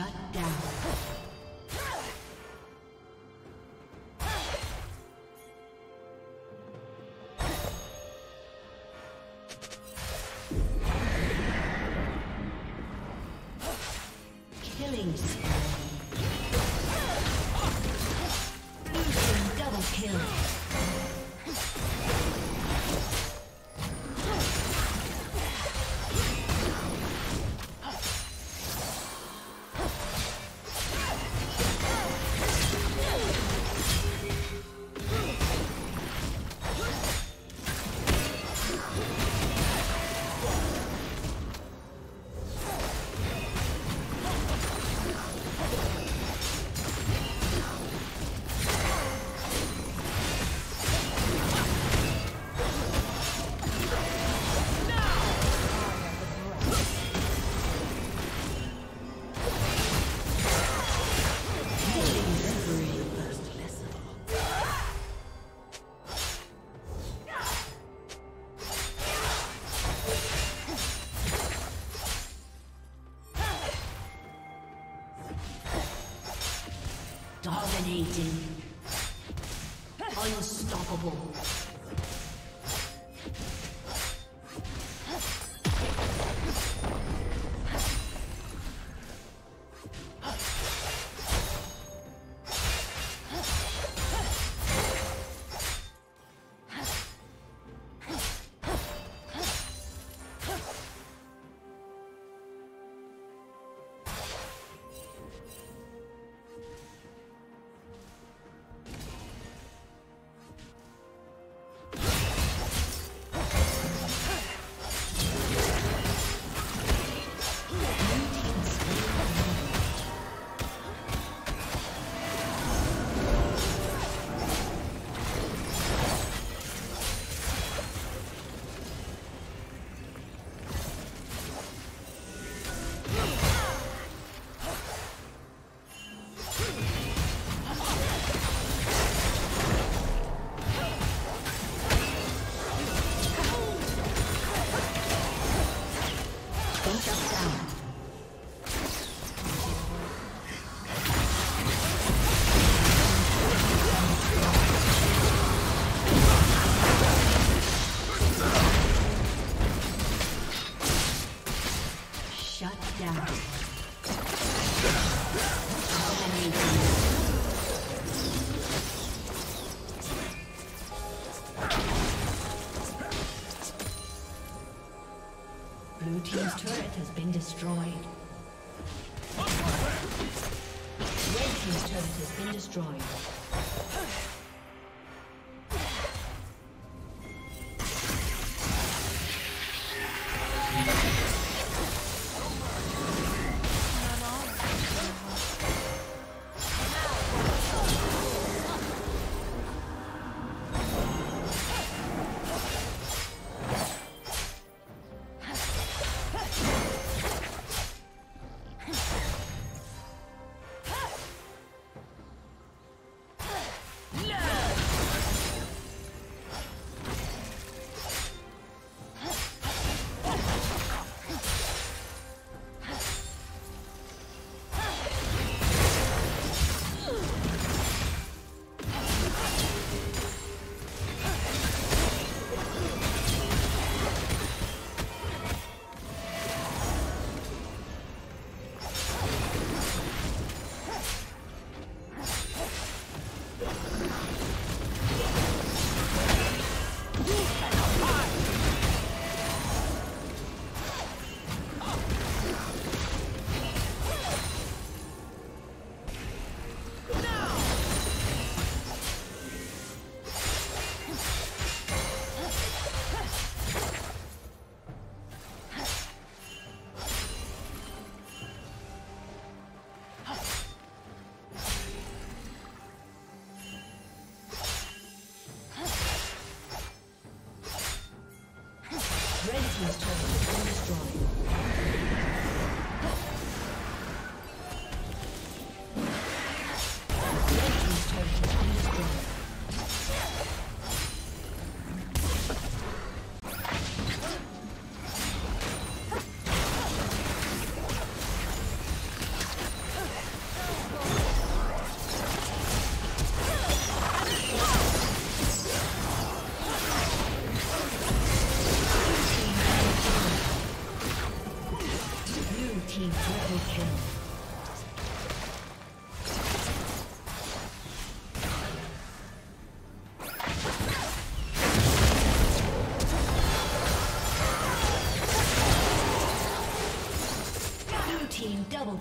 Shut down. Unstoppable. Blue team's turret has been destroyed. Red team's turret has been destroyed.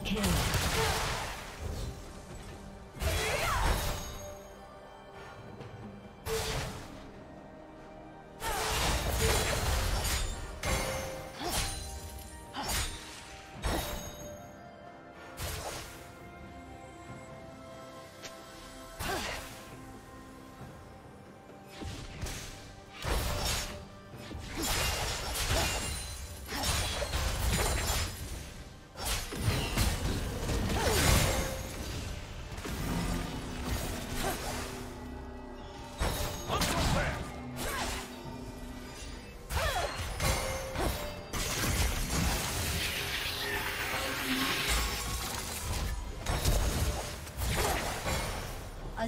Kill. A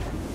disconnected.